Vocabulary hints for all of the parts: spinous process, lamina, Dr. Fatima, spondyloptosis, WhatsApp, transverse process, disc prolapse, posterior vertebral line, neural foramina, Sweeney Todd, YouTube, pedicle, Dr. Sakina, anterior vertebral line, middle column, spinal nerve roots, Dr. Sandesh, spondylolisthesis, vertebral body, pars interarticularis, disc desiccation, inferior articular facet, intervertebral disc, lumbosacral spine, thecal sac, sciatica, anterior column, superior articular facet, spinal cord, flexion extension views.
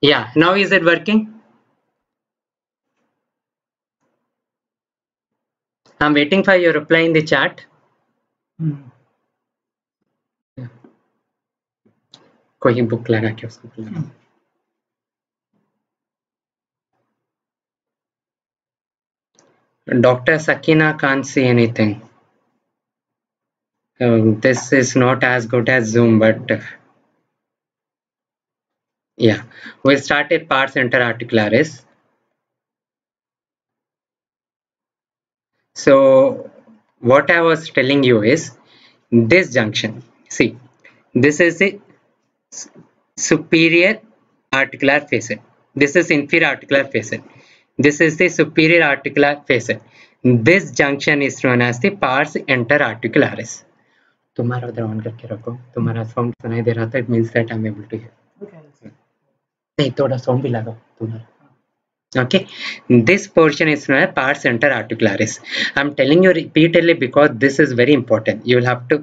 Yeah, now is it working? I'm waiting for your reply in the chat. Yeah. कोई book लगा के उसको लगा। Dr. Sakina can't see anything. This is not as good as Zoom, but yeah, we started pars interarticularis. So what I was telling you is this junction. See, this is the superior articular facet. This is inferior articular facet. This is the superior articular facet. This junction is known as the pars interarticularis. तुम्हारा उधर on करके रखो, तुम्हारा sound सुनाई दे रहा था, it means that I am able to hear. नहीं थोड़ा साउंड भी लगाओ तुम्हारा. Okay, this portion is not pars interarticularis. I am telling you repeatedly because this is very important. You will have to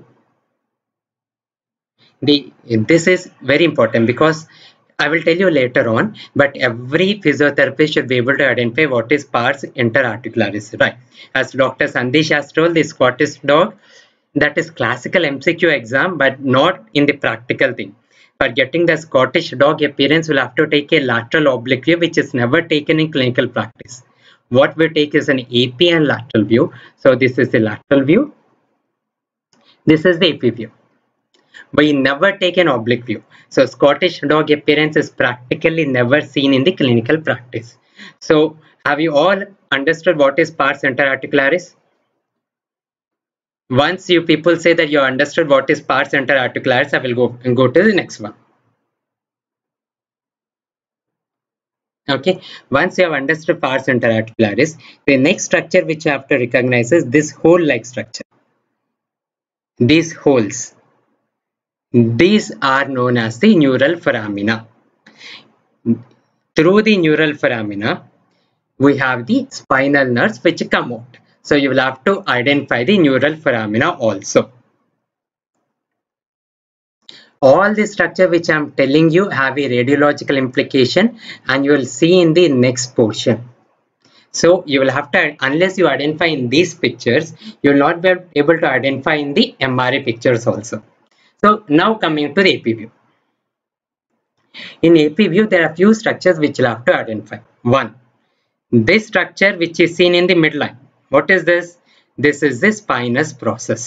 this is very important because I will tell you later on, but every physiotherapist should be able to identify what is pars interarticularis, right? As Dr. Sandesh has told, the Scottish dog, that is classical MCQ exam, but not in the practical thing. For getting the Scottish dog, your parents will have to take a lateral oblique view, which is never taken in clinical practice. What we take is an AP and lateral view. So this is the lateral view. This is the AP view. We never take an oblique view. So Scottish dog appearance is practically never seen in the clinical practice. So have you all understood what is pars interarticularis? Once you people say that you understood what is pars interarticularis, I will go to the next one. Okay, once you have understood pars interarticularis, the next structure which you have to recognize is this hole like structure. These holes. These are known as the neural foramina. Through the neural foramina, we have the spinal nerves which come out. So you will have to identify the neural foramina also. All the structure which I am telling you have a radiological implication, and you will see in the next portion. So you will have to, unless you identify in these pictures, you will not be able to identify in the MRI pictures also. So now coming to the AP view. In AP view, there are few structures which you'll have to identify. One, this structure which is seen in the midline. What is this? This is the spinous process.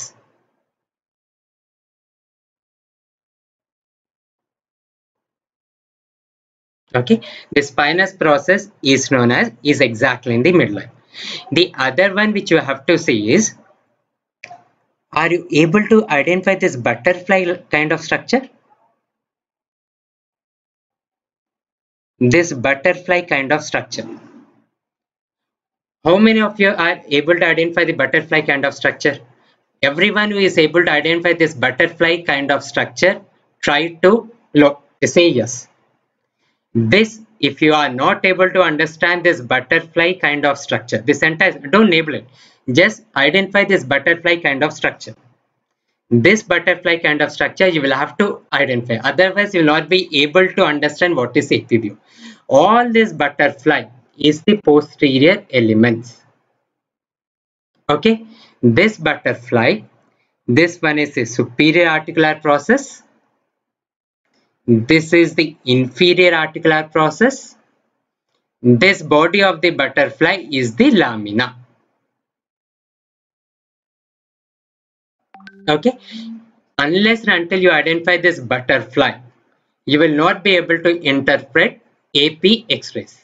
Okay, the spinous process is known as, is exactly in the midline. The other one which you have to see is, are you able to identify this butterfly kind of structure? This butterfly kind of structure. How many of you are able to identify the butterfly kind of structure? Everyone who is able to identify this butterfly kind of structure, try to look, say yes. This, if you are not able to understand this butterfly kind of structure, this entire, don't label it. Just identify this butterfly kind of structure. This butterfly kind of structure you will have to identify. Otherwise, you will not be able to understand what is AP view. All this butterfly is the posterior elements. Okay, this butterfly, this one is the superior articular process. This is the inferior articular process. This body of the butterfly is the lamina. Okay, unless and until you identify this butterfly, you will not be able to interpret AP x-rays.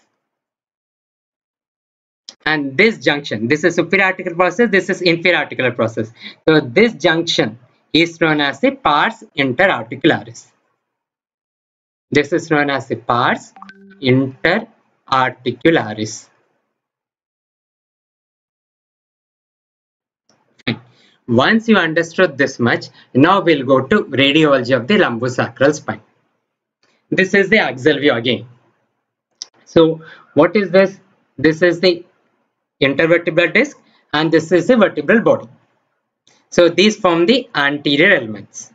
And this junction, this is superior articular process, this is inferior articular process. So this junction is known as the pars interarticularis. This is known as the pars interarticularis. Once you understood this much, now we'll go to radiology of the lumbosacral spine. This is the axial view again. So what is this? This is the intervertebral disc and this is the vertebral body. So these form the anterior elements.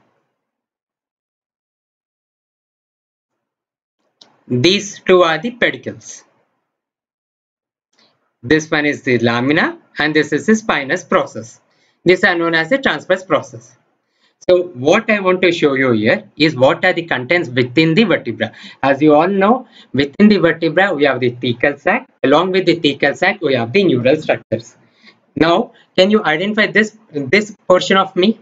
These two are the pedicles. This one is the lamina and this is the spinous process. These are known as the transverse process. So what I want to show you here is what are the contents within the vertebra. As you all know, within the vertebra we have the thecal sac. Along with the thecal sac we have the neural structures. Now can you identify this portion of me?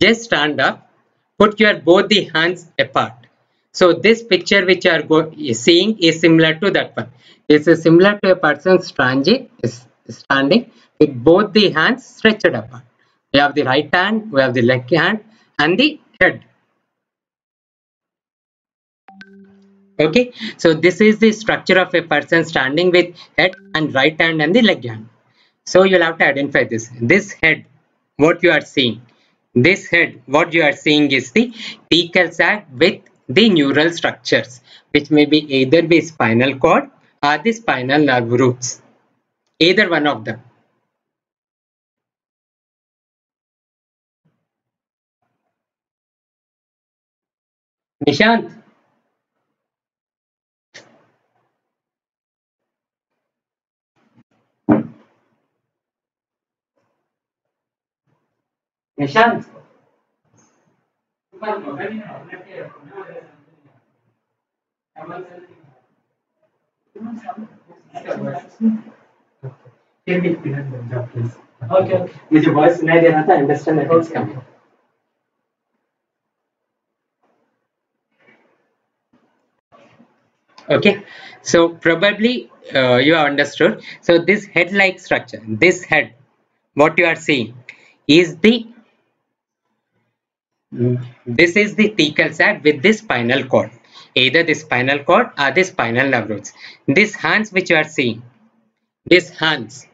Just stand up, put your both the hands apart. So this picture which you are seeing is similar to that one. This is similar to a person standing with both the hands stretched apart. We have the right hand, we have the left hand and the head. Okay, so this is the structure of a person standing with head and right hand and the left hand. So you'll have to identify this. This head, what you are seeing. This head, what you are seeing is the thecal sac with the neural structures, which may be either the spinal cord or the spinal nerve roots. Either one of them. Nishant. Nishant. मुझे voice सुनाई दे रहा था, understand that it's coming. Okay, so probably you have understood. So this head-like structure, this head, what you are seeing is the, this is the thecal sac with the spinal cord, either the spinal cord or the spinal nerve roots. These hands which you are seeing, these hands,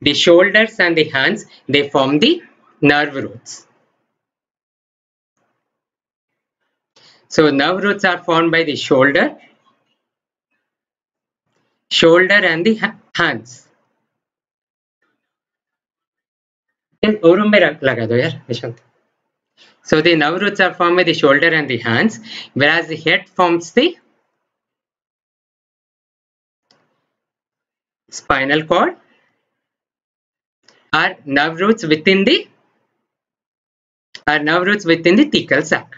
the shoulders and the hands, they form the nerve roots. So nerve roots are formed by the shoulder and the hands. So the nerve roots are formed by the shoulder and the hands, whereas the head forms the spinal cord or nerve roots within the thecal sac.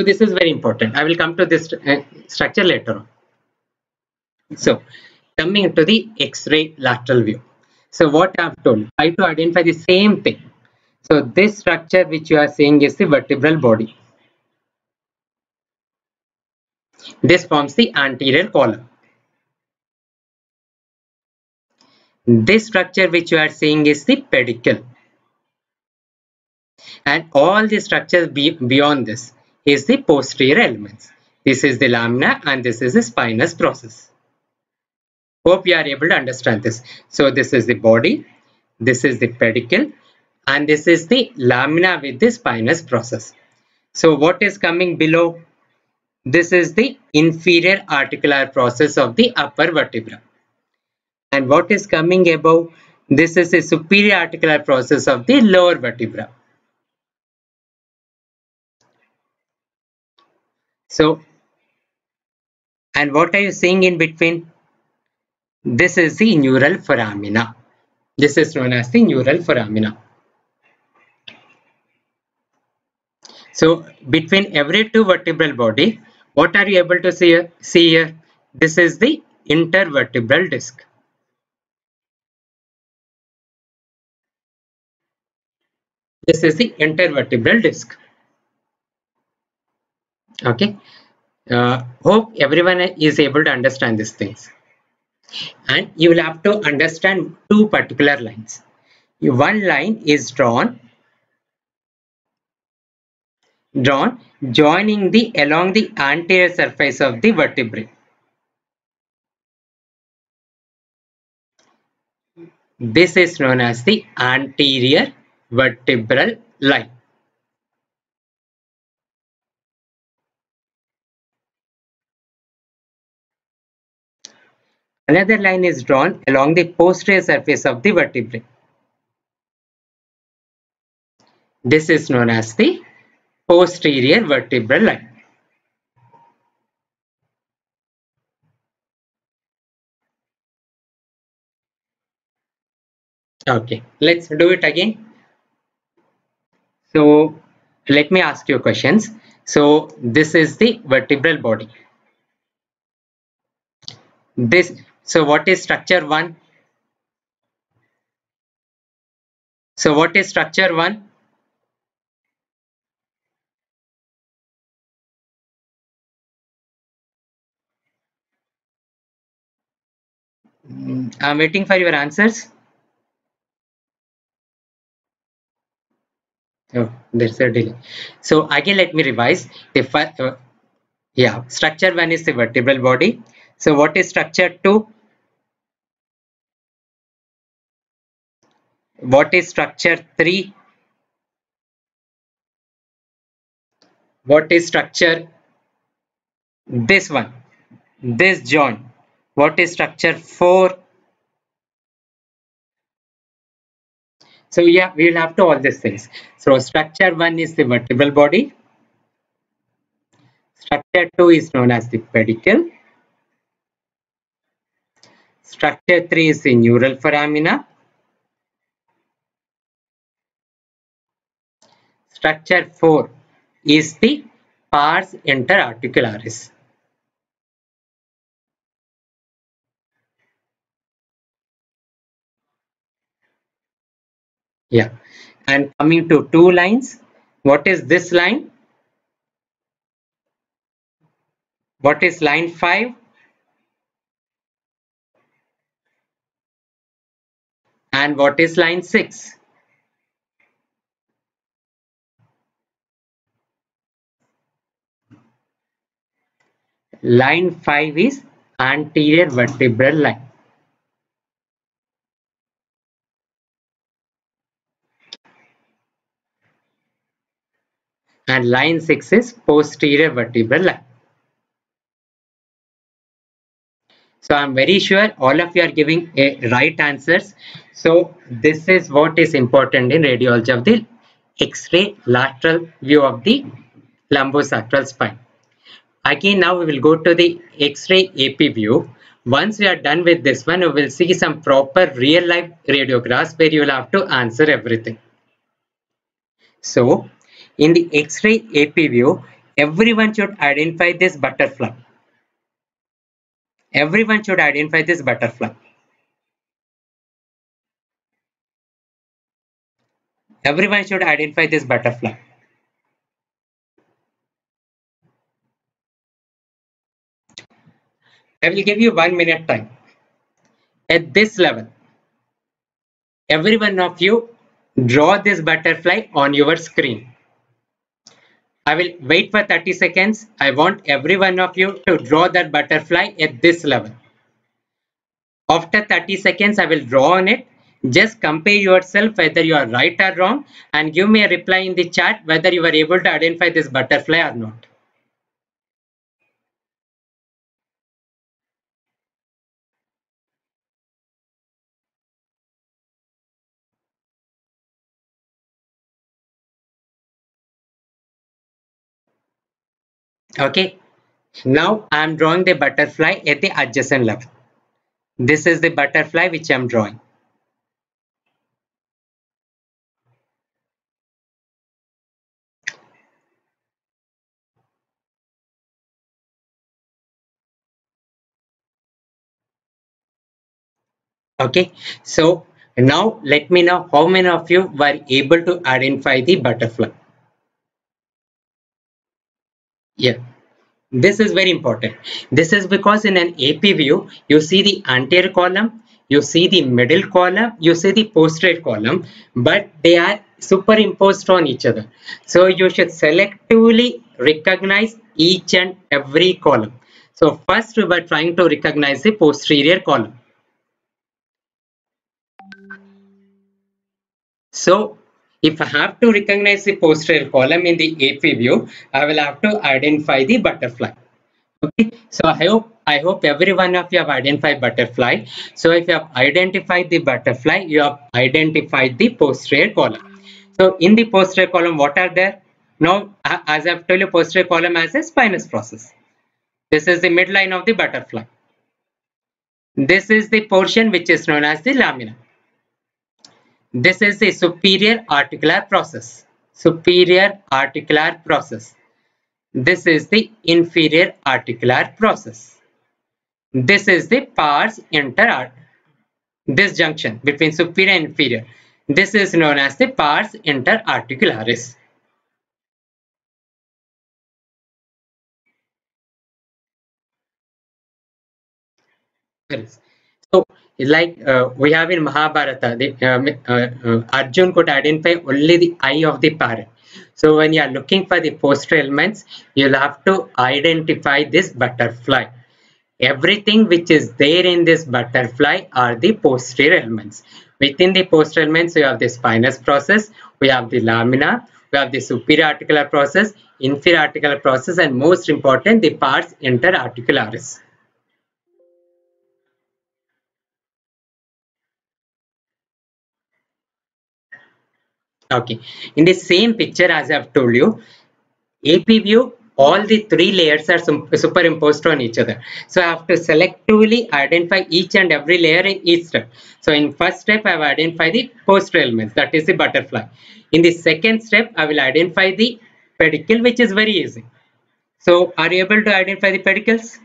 So this is very important. I will come to this structure later on. So coming to the X-ray lateral view. So what I have told, try to identify the same thing. So this structure which you are seeing is the vertebral body. This forms the anterior column. This structure which you are seeing is the pedicle. And all the structures beyond this is the posterior elements. This is the lamina and this is the spinous process. Hope you are able to understand this. So this is the body, this is the pedicle and this is the lamina with the spinous process. So what is coming below? This is the inferior articular process of the upper vertebra. And what is coming above? This is the superior articular process of the lower vertebra. So, and what are you seeing in between? This is the neural foramina. This is known as the neural foramina. So between every two vertebral body, what are you able to see here? This is the intervertebral disc. This is the intervertebral disc. Okay. Hope everyone is able to understand these things. And you will have to understand two particular lines. One line is drawn joining the along the anterior surface of the vertebrae. This is known as the anterior vertebral line. Another line is drawn along the posterior surface of the vertebrae. This is known as the posterior vertebral line. Okay, let's do it again. So let me ask you questions. So this is the vertebral body. This, so what is structure one? So what is structure one? I'm waiting for your answers. Oh, there's a delay. So again, let me revise. The structure one is the vertebral body. So what is structure two? What is structure three? What is structure? This one, this joint. What is structure four? So yeah, we will have to all these things. So structure one is the vertebral body. Structure two is known as the pedicle. Structure three is the neural foramina. Structure four is the pars interarticularis. Yeah, and coming to two lines. What is this line? What is line 5? And what is line 6? Line 5 is anterior vertebral line. And line 6 is posterior vertebral line. So I'm very sure all of you are giving right answers. So this is what is important in radiology of the X-ray lateral view of the lumbosacral spine. Again, now we will go to the X-ray AP view. Once we are done with this one, we will see some proper real-life radiographs where you will have to answer everything. So in the X-ray AP view, everyone should identify this butterfly. Everyone should identify this butterfly. Everyone should identify this butterfly. I will give you 1 minute time. At this level, every one of you draw this butterfly on your screen. I will wait for 30 seconds. I want every one of you to draw that butterfly at this level. After 30 seconds, I will draw on it. Just compare yourself whether you are right or wrong and give me a reply in the chat whether you were able to identify this butterfly or not. Okay, now I am drawing the butterfly at the adjacent level. This is the butterfly which I am drawing. Okay, so now let me know how many of you were able to identify the butterfly. Yeah, this is very important. This is because in an AP view, you see the anterior column, you see the middle column, you see the posterior column, but they are superimposed on each other. So you should selectively recognize each and every column. So first we were trying to recognize the posterior column. So if I have to recognize the posterior column in the AP view, I will have to identify the butterfly. Okay, so I hope every one of you have identified butterfly. So if you have identified the butterfly, you have identified the posterior column. So in the posterior column, what are there? Now, as I have told you, posterior column has a spinous process. This is the midline of the butterfly. This is the portion which is known as the lamina. This is the superior articular process. Superior articular process. This is the inferior articular process. This is the pars interarticular. This junction between superior and inferior. This is known as the pars interarticularis. So, like we have in Mahabharata, the, Arjun could identify only the eye of the parrot. So, when you are looking for the posterior elements, you'll have to identify this butterfly. Everything which is there in this butterfly are the posterior elements. Within the posterior elements, we have the spinous process, we have the lamina, we have the superior articular process, inferior articular process, and most important, the pars interarticularis. Okay, in the same picture as I have told you, AP view, all the three layers are superimposed on each other. So I have to selectively identify each and every layer in each step. So in first step, I have identified the posterior elements, that is the butterfly. In the second step, I will identify the pedicle, which is very easy. So are you able to identify the pedicles?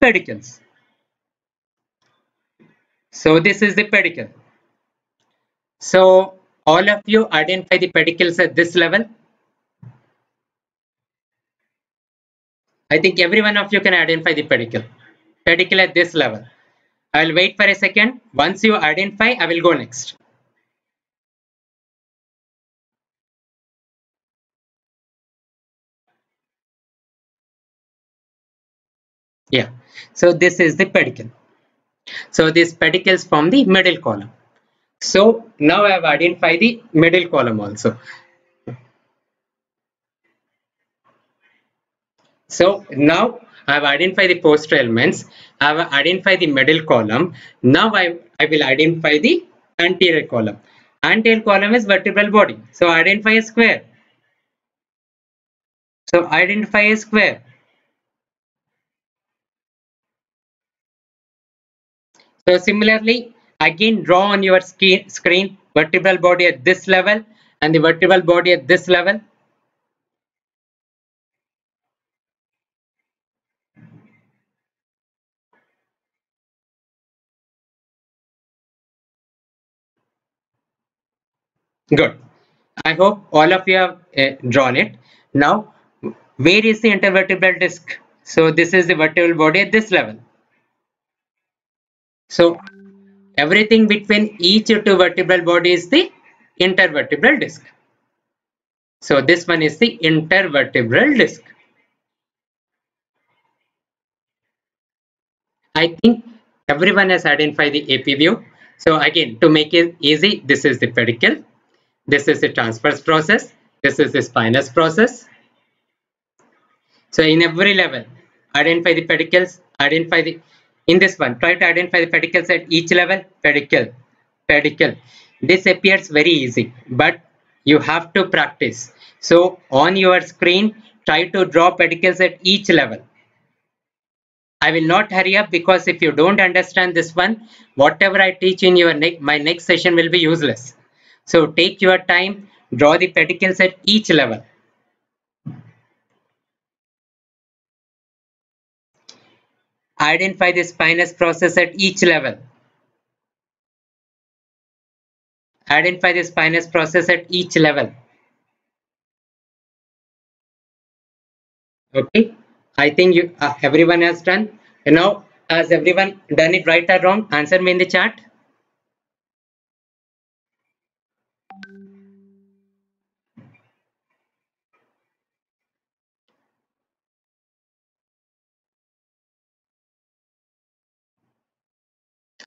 Pedicles. So this is the pedicle. So, all of you identify the pedicles at this level. I think every one of you can identify the pedicle. Pedicle at this level. I will wait for a second. Once you identify, I will go next. Yeah. So, this is the pedicle. So, these pedicles form the middle column. So now I have identified the middle column also. So now I have identified the posterior elements. I have identified the middle column. Now I will identify the anterior column. Anterior column is vertebral body. So identify a square. So identify a square. So similarly, again, draw on your screen vertebral body at this level and the vertebral body at this level. Good. I hope all of you have drawn it. Now, where is the intervertebral disc? So, this is the vertebral body at this level. So, everything between each two vertebral body is the intervertebral disc. So this one is the intervertebral disc. I think everyone has identified the AP view. So again, to make it easy, this is the pedicle. This is the transverse process. This is the spinous process. So in every level, identify the pedicles, identify the... In this one, try to identify the pedicles at each level. Pedicle, pedicle. This appears very easy, but you have to practice. So on your screen, try to draw pedicles at each level. I will not hurry up because if you don't understand this one, whatever I teach in your my next session will be useless. So take your time, draw the pedicles at each level. Identify the spinous process at each level. Identify the spinous process at each level. Okay, I think you everyone has done. You know, has everyone done it right or wrong? Answer me in the chat.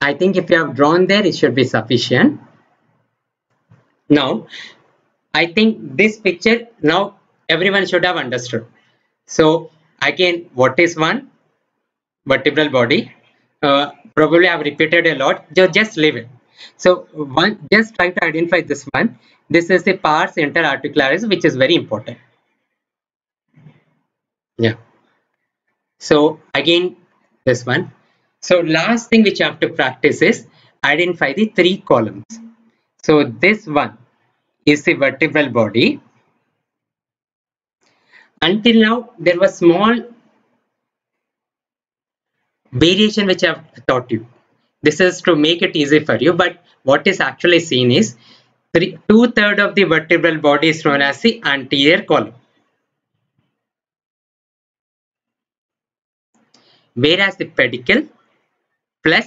I think if you have drawn there, it should be sufficient. Now, I think this picture, now everyone should have understood. So, again, what is one? Vertebral body. Probably I have repeated a lot. Just leave it. So, one, just try to identify this one. This is the pars interarticularis, which is very important. Yeah. So, again, this one. So last thing which you have to practice is identify the three columns. So this one is the vertebral body. Until now there was small variation which I have taught you. This is to make it easy for you, but what is actually seen is 2/3 of the vertebral body is known as the anterior column, whereas the pedicle plus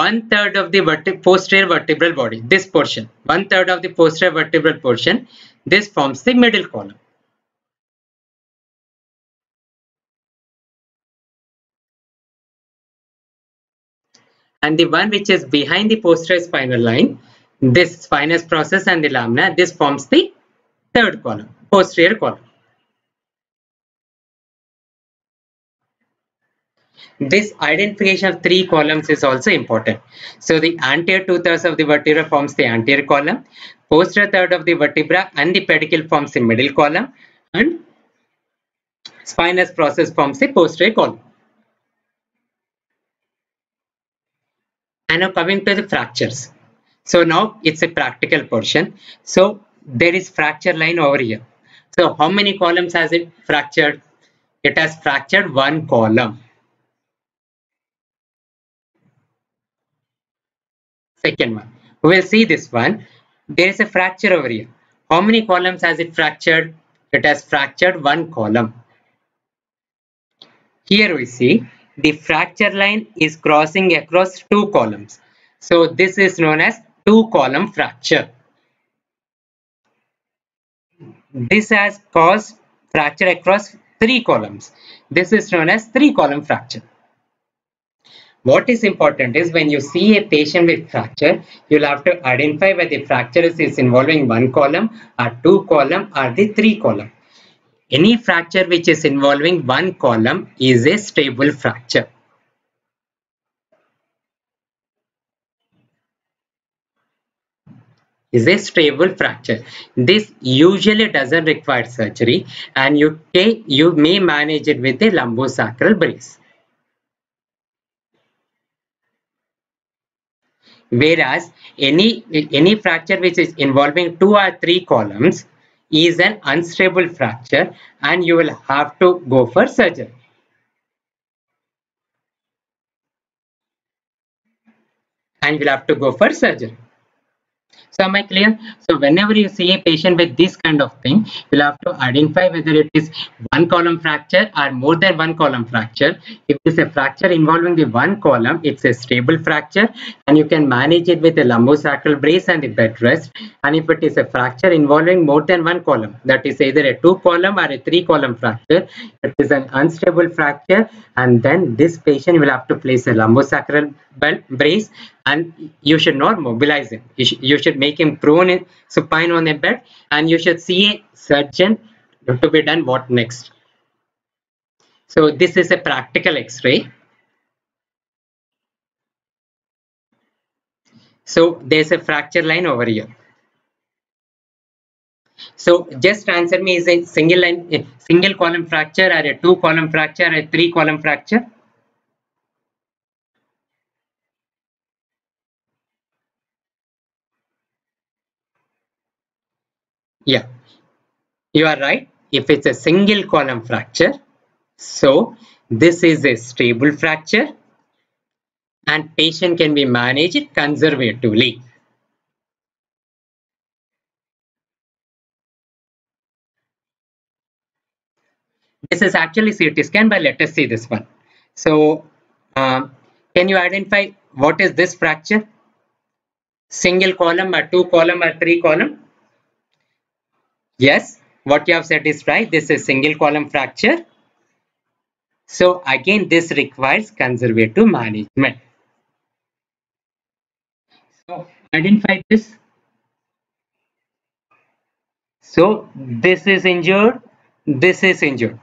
1/3 of the posterior vertebral body, this portion, 1/3 of the posterior vertebral portion, this forms the middle column. And the one which is behind the posterior spinal line, this spinous process and the lamina, this forms the third column, posterior column. This identification of three columns is also important. So the anterior 2/3 of the vertebra forms the anterior column, posterior 1/3 of the vertebra and the pedicle forms the middle column, and spinous process forms the posterior column. And now coming to the fractures. So now it's a practical portion. So there is fracture line over here. So how many columns has it fractured? It has fractured one column. Second one. We will see this one. There is a fracture over here. How many columns has it fractured? It has fractured one column. Here we see the fracture line is crossing across two columns. So this is known as two-column fracture. This has caused fracture across three columns. This is known as three-column fracture. What is important is when you see a patient with fracture, you'll have to identify whether the fracture is involving one column or two column or the three column. Any fracture which is involving one column is a stable fracture. Is a stable fracture. This usually doesn't require surgery, and you may manage it with a lumbosacral brace. Whereas any fracture which is involving two or three columns is an unstable fracture, and you will have to go for surgery. So am I clear? So whenever you see a patient with this kind of thing, you'll have to identify whether it is one column fracture or more than one column fracture. If it's a fracture involving the one column, it's a stable fracture and you can manage it with a lumbosacral brace and the bed rest. And if it is a fracture involving more than one column, that is either a two column or a three column fracture, it is an unstable fracture, and then this patient will have to place a lumbosacral brace, and you should not mobilize him. You should make him prone and supine on a bed, and you should see a surgeon to be done what next. So this is a practical x-ray. So there's a fracture line over here. So just answer me, is a single column fracture or a two column fracture or a three column fracture? Yeah, you are right. If it's a single column fracture, so this is a stable fracture and patient can be managed conservatively. This is actually CT scan, but let us see this one. So can you identify what is this fracture? Single column or two column or three column? Yes, what you have said is right. This is single column fracture. So again, this requires conservative management. So identify this. So this is injured. This is injured.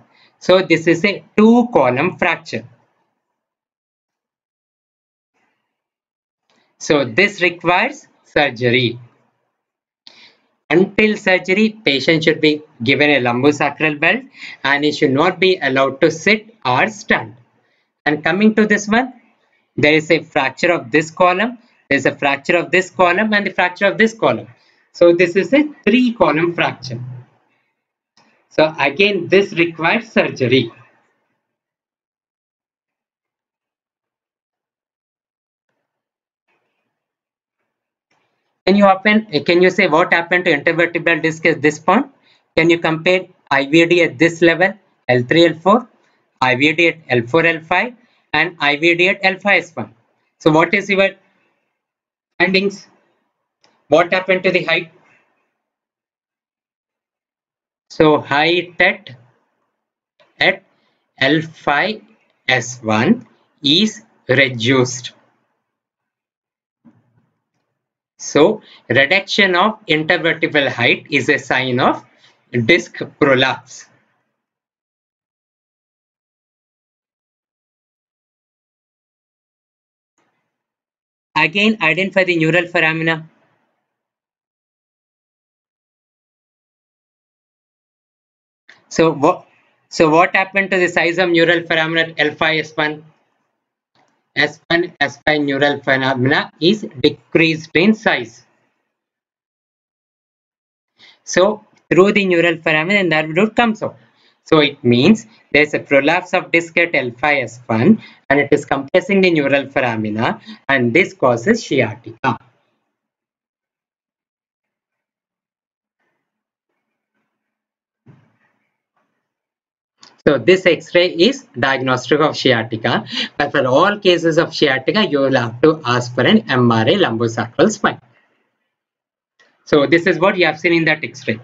So this is a two column fracture. So this requires surgery. Until surgery, patient should be given a lumbosacral belt and he should not be allowed to sit or stand. And coming to this one, There is a fracture of this column, there is a fracture of this column, and the fracture of this column. So this is a 3-column fracture. So again, this requires surgery. Can you say what happened to intervertebral disc at this point? Can you compare IVD at this level, L3, L4, IVD at L4, L5, and IVD at L5S1? So what is your findings? What happened to the height? So height at L5S1 is reduced. So reduction of intervertebral height is a sign of disc prolapse. Again, identify the neural foramina. So what happened to the size of neural foramina at L5S1? S1, S5 neural foramina is decreased in size. So through the neural foramina, nerve root comes out. So it means there is a prolapse of disc at L5S1 and it is compressing the neural foramina, and this causes sciatica. So this X-ray is diagnostic of sciatica, but for all cases of sciatica, you will have to ask for an MRI lumbosacral spine. So this is what you have seen in that X-ray.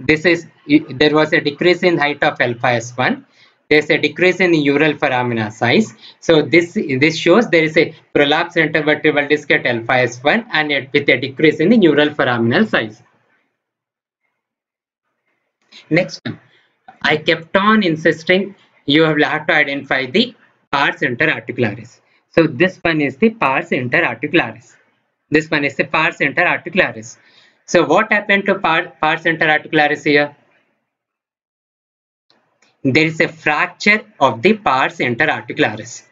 There was a decrease in height of L5S1. There is a decrease in the neural foramina size. So this shows there is a prolapse intervertebral disc at L5S1 and with a decrease in the neural foraminal size. Next one. I kept on insisting you will have to identify the pars interarticularis. So this one is the pars interarticularis. This one is the pars interarticularis. So what happened to pars interarticularis here? There is a fracture of the pars interarticularis.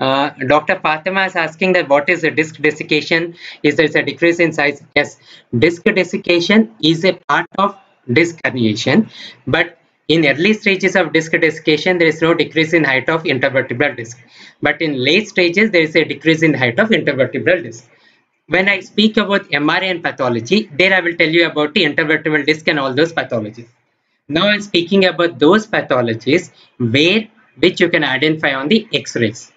Dr. Fatima is asking that what is a disc desiccation? Is there a decrease in size? Yes, disc desiccation is a part of disc herniation, but in early stages of disc desiccation, there is no decrease in height of intervertebral disc. But in late stages, there is a decrease in height of intervertebral disc. When I speak about MRI and pathology, there I will tell you about the intervertebral disc and all those pathologies. Now I am speaking about those pathologies which you can identify on the X-rays.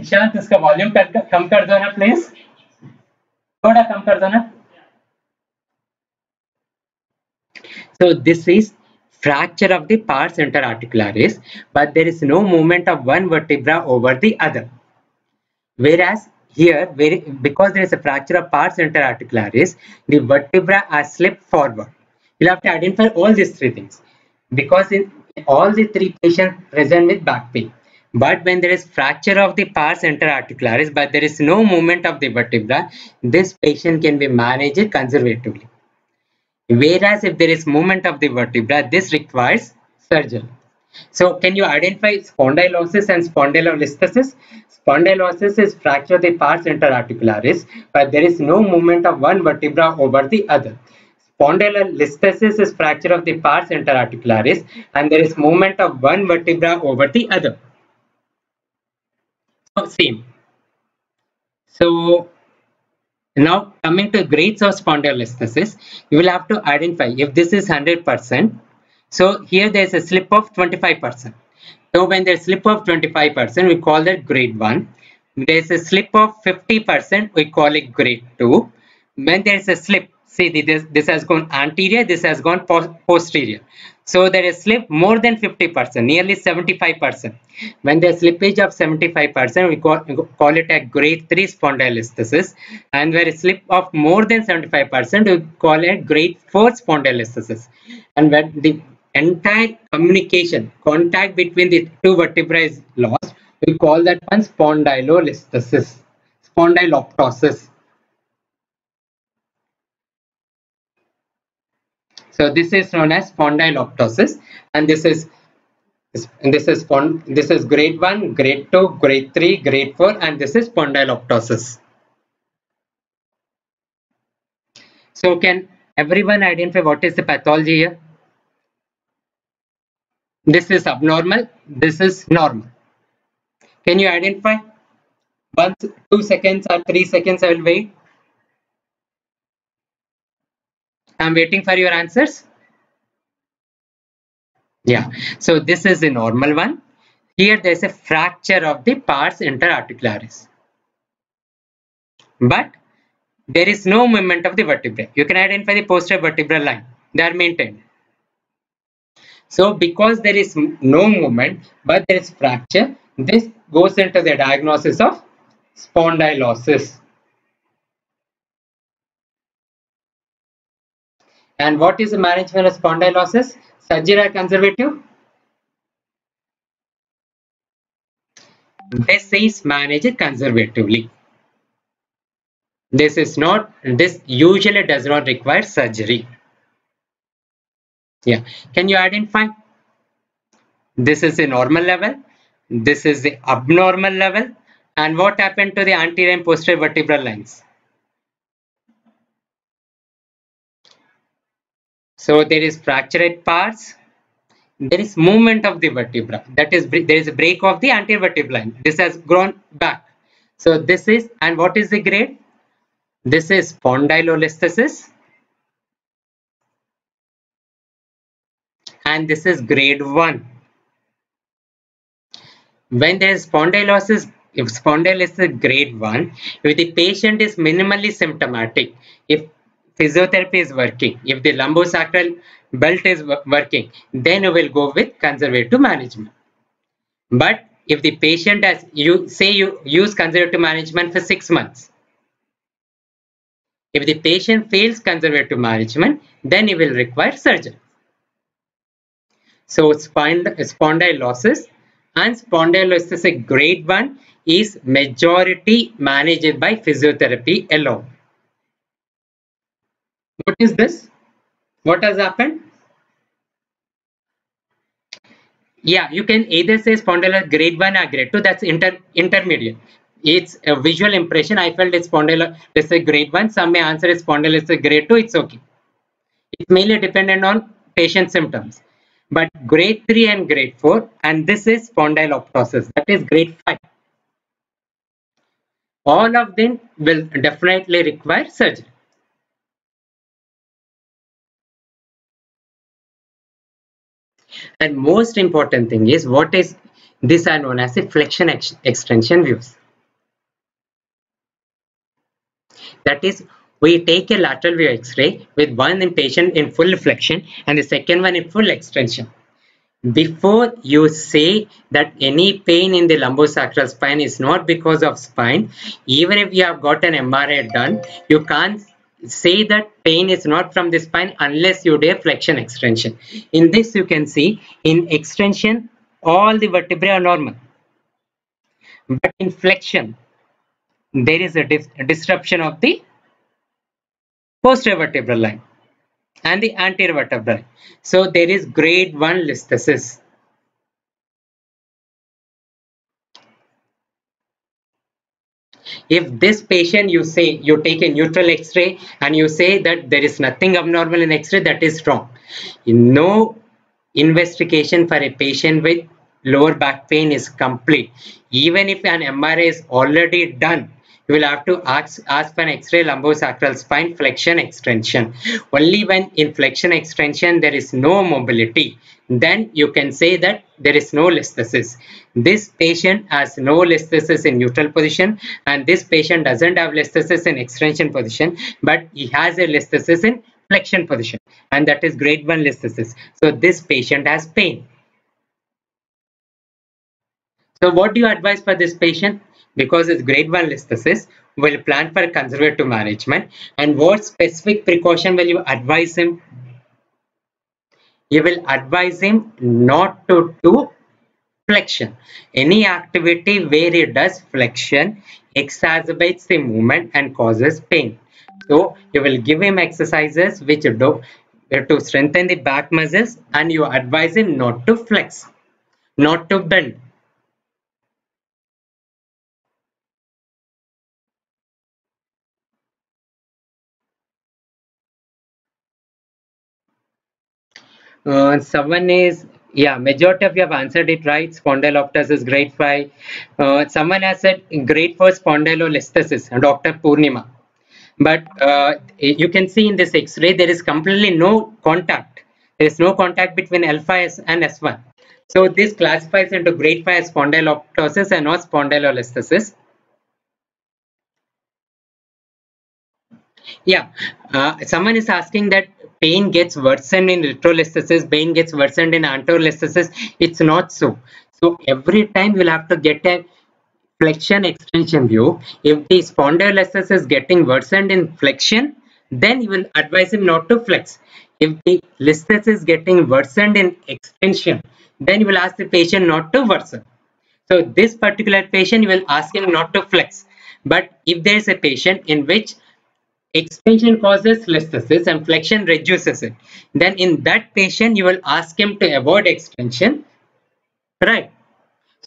Nishant इसका volume कम कर दो ना please, थोड़ा कम कर दो ना. So this is fracture of the pars interarticularis, but there is no movement of one vertebra over the other. Whereas here, because there is a fracture of pars interarticularis, the vertebra are slipped forward. You'll have to identify all these three things, because in all the three patients present with back pain. But when there is fracture of the pars interarticularis, but there is no movement of the vertebra, this patient can be managed conservatively. Whereas if there is movement of the vertebra, this requires surgery. So can you identify spondylosis and spondylolisthesis? Spondylosis is fracture of the pars interarticularis, but there is no movement of one vertebra over the other. Spondylolisthesis is fracture of the pars interarticularis, and there is movement of one vertebra over the other. Same. So now coming to grades of spondylolisthesis, you will have to identify if this is 100%. So here there is a slip of 25%. So when there is slip of 25%, we call that grade 1. There is a slip of 50%, we call it grade 2. When there is a slip, see this has gone anterior, this has gone posterior. So there is slip more than 50%, nearly 75%. When there is slippage of 75%, we call it a grade 3 spondylolisthesis. And where is slip of more than 75%, we call it grade 4 spondylolisthesis. And when the entire communication, contact between the two vertebrae is lost, we call that one spondylolisthesis, spondyloptosis. So this is known as spondyloptosis, and this is grade 1, grade 2, grade 3, grade 4, and this is spondyloptosis. So can everyone identify what is the pathology here? This is abnormal, this is normal. Can you identify? 1, 2 seconds or 3 seconds, I will wait. I am waiting for your answers. Yeah, so this is a normal one. Here there is a fracture of the pars interarticularis, but there is no movement of the vertebrae. You can identify the posterior vertebral line. They are maintained. So because there is no movement but there is fracture, this goes into the diagnosis of spondylosis. And what is the management of spondylosis? Surgery or conservative? This is managed conservatively. This usually does not require surgery. Yeah, can you identify? This is the normal level, this is the abnormal level, and what happened to the anterior and posterior vertebral lines? So there is fracture at pars, there is movement of the vertebra, that is, there is a break of the anterior vertebral line. This has grown back. So this is, and what is the grade? This is spondylolisthesis, and this is grade 1. When there is spondylosis, if spondylolisthesis grade 1, if the patient is minimally symptomatic, if physiotherapy is working, if the lumbosacral belt is working, then you will go with conservative management. But if the patient has, you use conservative management for 6 months, if the patient fails conservative management, then he will require surgery. So spondylosis and spondylolisthesis grade 1 is majority managed by physiotherapy alone. What is this? What has happened? Yeah, you can either say spondylosis grade 1 or grade 2, that's intermediate. It's a visual impression. I felt it's spondylolisthesis grade 1. Some may answer it's spondylolisthesis grade 2. It's okay. It's mainly dependent on patient symptoms. But grade 3 and grade 4, and this is spondyloptosis, that is grade 5. All of them will definitely require surgery. And most important thing is, what is this? Are known as a flexion extension views. That is, we take a lateral view X-ray with one patient in full flexion and the second one in full extension. Before you say that any pain in the lumbosacral spine is not because of spine, even if you have got an MRI done, you can't say that pain is not from the spine unless you do a flexion extension. In this, you can see in extension, all the vertebrae are normal. But in flexion, there is a disruption of the posterior vertebral line and the anterior vertebral line. So there is grade 1 listhesis. If this patient, you say, you take a neutral X-ray and you say that there is nothing abnormal in X-ray, that is wrong. No investigation for a patient with lower back pain is complete. Even if an MRI is already done, you will have to ask for an X-ray lumbosacral spine flexion extension. Only when in flexion extension there is no mobility, then you can say that there is no listhesis. This patient has no listhesis in neutral position, and this patient doesn't have listhesis in extension position, but he has a listhesis in flexion position, and that is grade 1 listhesis. So this patient has pain. So what do you advise for this patient? Because it's grade 1 listhesis, we'll plan for conservative management. And what specific precaution will you advise him? You will advise him not to do flexion. Any activity where he does flexion exacerbates the movement and causes pain. So you will give him exercises which do You have to strengthen the back muscles and you advise him not to flex, not to bend. Someone is, yeah, majority of you have answered it right. Spondyloptosis is grade 5. Someone has said grade 4 spondylolisthesis, Dr. Purnima. But you can see in this X-ray there is completely no contact. There is no contact between L5 and S1. So this classifies into grade 5 spondyloptosis and not spondylolisthesis. Yeah, someone is asking that pain gets worsened in retrolesthesis, pain gets worsened in anterolesthesis. It's not so. So every time you'll have to get a flexion extension view. If the spondylolisthesis is getting worsened in flexion, then you will advise him not to flex. If the listhesis is getting worsened in extension, then you will ask the patient not to worsen. So this particular patient, you will ask him not to flex. But if there is a patient in which extension causes listhesis and flexion reduces it, then in that patient you will ask him to avoid extension, right?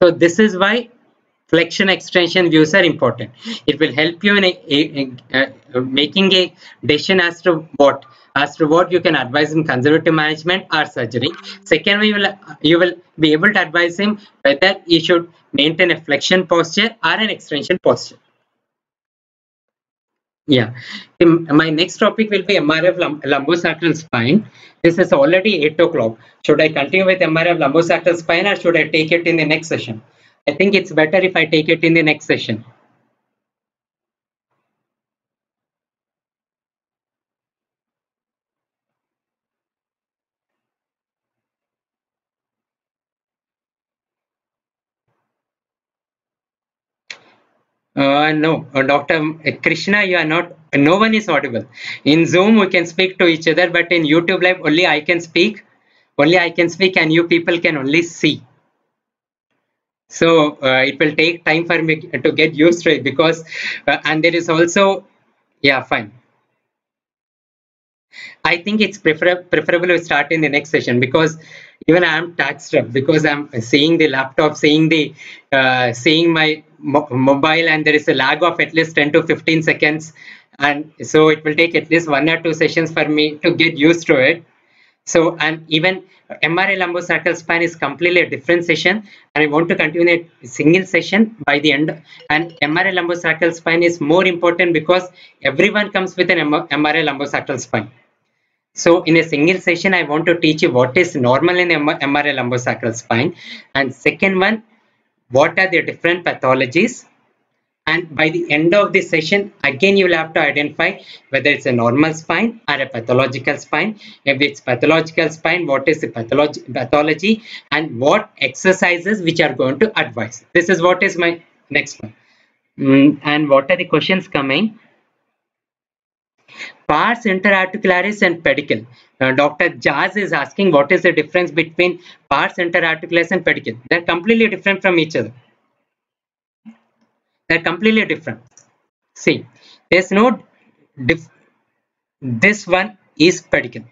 So this is why flexion extension views are important. It will help you in making a decision as to what you can advise in conservative management or surgery. Second way, you will be able to advise him whether he should maintain a flexion posture or an extension posture. Yeah, my next topic will be MRI lumbosacral spine. This is already 8 o'clock. Should I continue with MRI of lumbosacral spine or should I take it in the next session? I think it's better if I take it in the next session. No, Dr. Krishna, you are not, no one is audible. In Zoom, we can speak to each other, but in YouTube Live, only I can speak and you people can only see. So it will take time for me to get used to it because, and there is also, yeah, fine. I think it's preferable to start in the next session because even I am tax-strapped because I am seeing the laptop, seeing my mobile, and there is a lag of at least 10 to 15 seconds, and so it will take at least 1 or 2 sessions for me to get used to it. So, and even MRI lumbosacral spine is completely a different session, and I want to continue a single session by the end. And MRI lumbosacral spine is more important because everyone comes with an MRI lumbosacral spine. So in a single session, I want to teach you what is normal in MRI lumbosacral spine, and second one, what are the different pathologies, and by the end of this session again you will have to identify whether it's a normal spine or a pathological spine. If it's pathological spine, what is the pathology and what exercises which are going to advise. This is what is my next one. And what are the questions coming? Pars interarticularis and pedicle. Dr. Jaz is asking what is the difference between pars interarticularis and pedicle. They are completely different from each other. They are completely different. See, there is no diff. This one is pedicle.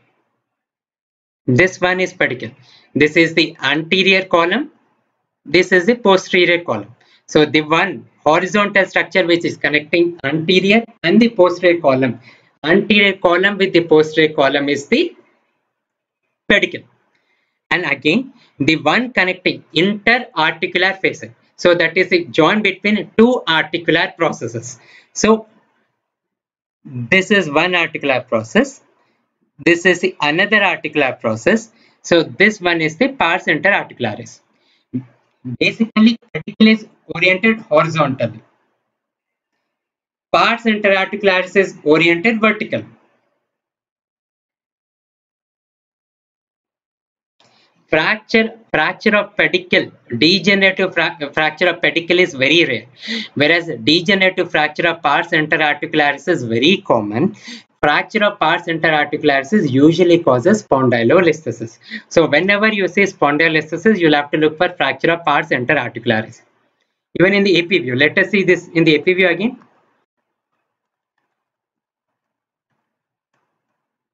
This one is pedicle. This is the anterior column. This is the posterior column. So the one horizontal structure which is connecting anterior and the posterior column. Anterior column with the posterior column is the pedicle, and again the one connecting interarticular facet. So that is the joint between two articular processes. So this is one articular process. This is the another articular process. So this one is the pars interarticularis. Basically, pedicle is oriented horizontally. Pars interarticularis is oriented vertical. Fracture of pedicle, degenerative fracture of pedicle is very rare, whereas degenerative fracture of pars interarticularis is very common. Fracture of pars interarticularis usually causes spondylolisthesis. So whenever you say spondylolisthesis, you'll have to look for fracture of pars interarticularis. Even in the AP view, let us see this in the AP view again.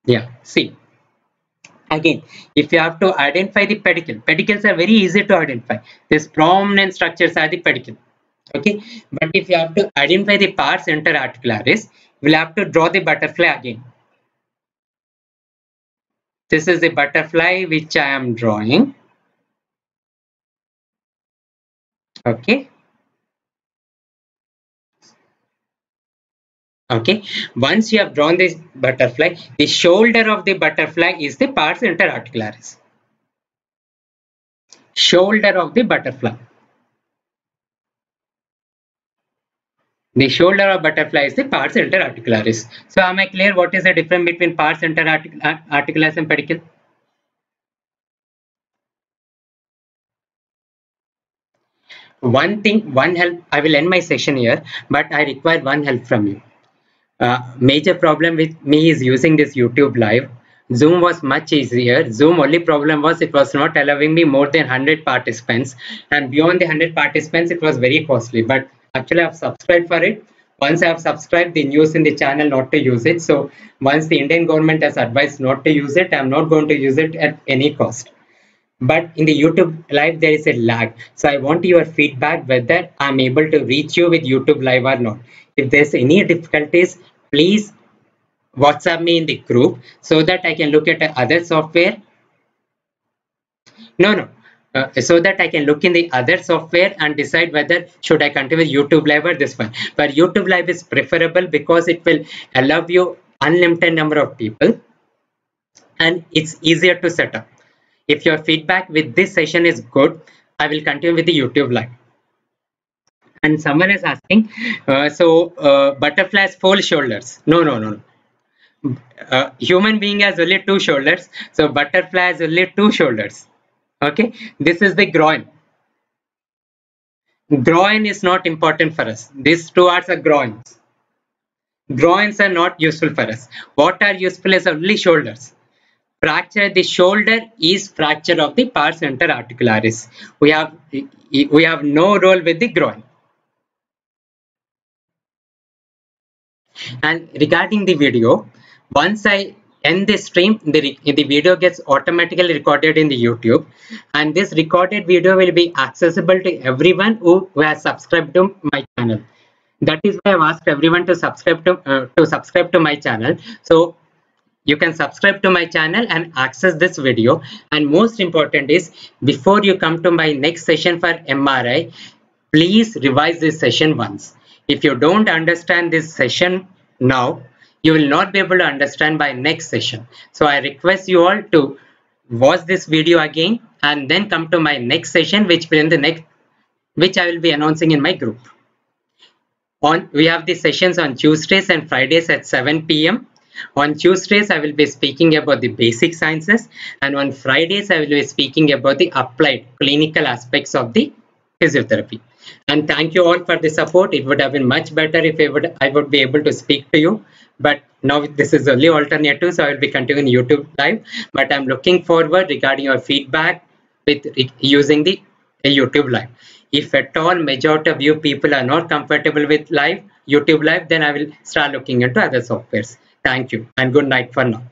Yeah, see, Again, if you have to identify the pedicle, pedicles are very easy to identify. These prominent structures are the pedicle. Okay, but if you have to identify the pars interarticularis, we'll have to draw the butterfly again. This is the butterfly which I am drawing. Okay. Okay, once you have drawn this butterfly, the shoulder of the butterfly is the pars interarticularis. Shoulder of the butterfly. The shoulder of butterfly is the pars interarticularis. So am I clear what is the difference between pars interarticularis and pedicle? One thing, one help, I will end my session here, but I require one help from you. Major problem with me is using this YouTube live. Zoom was much easier. Zoom only problem was it was not allowing me more than 100 participants, and beyond the 100 participants it was very costly. But actually I have subscribed for it. Once I have subscribed, the news in the channel not to use it. So once the Indian government has advised not to use it, I am not going to use it at any cost. But in the YouTube live there is a lag, so I want your feedback whether I am able to reach you with YouTube live or not. If there's any difficulties, please WhatsApp me in the group so that I can look at other software. So that I can look in the other software and decide whether should I continue with YouTube live or this one. But YouTube live is preferable because it will allow you unlimited number of people and it's easier to set up. If your feedback with this session is good, I will continue with the YouTube live. And someone is asking, butterfly has four shoulders. No. Human being has only two shoulders, so butterfly has only two shoulders. Okay, this is the groin. Groin is not important for us. These 2 hours are groins. Groins are not useful for us. What are useful is only shoulders. Fracture, the shoulder is fracture of the pars interarticularis. We have no role with the groin. And regarding the video, once I end this stream, the video gets automatically recorded in the YouTube, and this recorded video will be accessible to everyone who has subscribed to my channel. That is why I've asked everyone to subscribe to my channel. So you can subscribe to my channel and access this video. And most important is, before you come to my next session for MRI, please revise this session once. If you don't understand this session now, you will not be able to understand by next session. So I request you all to watch this video again and then come to my next session, which I will be announcing in my group. We have the sessions on Tuesdays and Fridays at 7 p.m. On Tuesdays, I will be speaking about the basic sciences, and on Fridays, I will be speaking about the applied clinical aspects of the physiotherapy. And thank you all for the support. It would have been much better if I would be able to speak to you. But now this is the only alternative, so I will be continuing YouTube live. But I'm looking forward regarding your feedback with using the YouTube live. If at all majority of you people are not comfortable with live, YouTube live, then I will start looking into other softwares. Thank you and good night for now.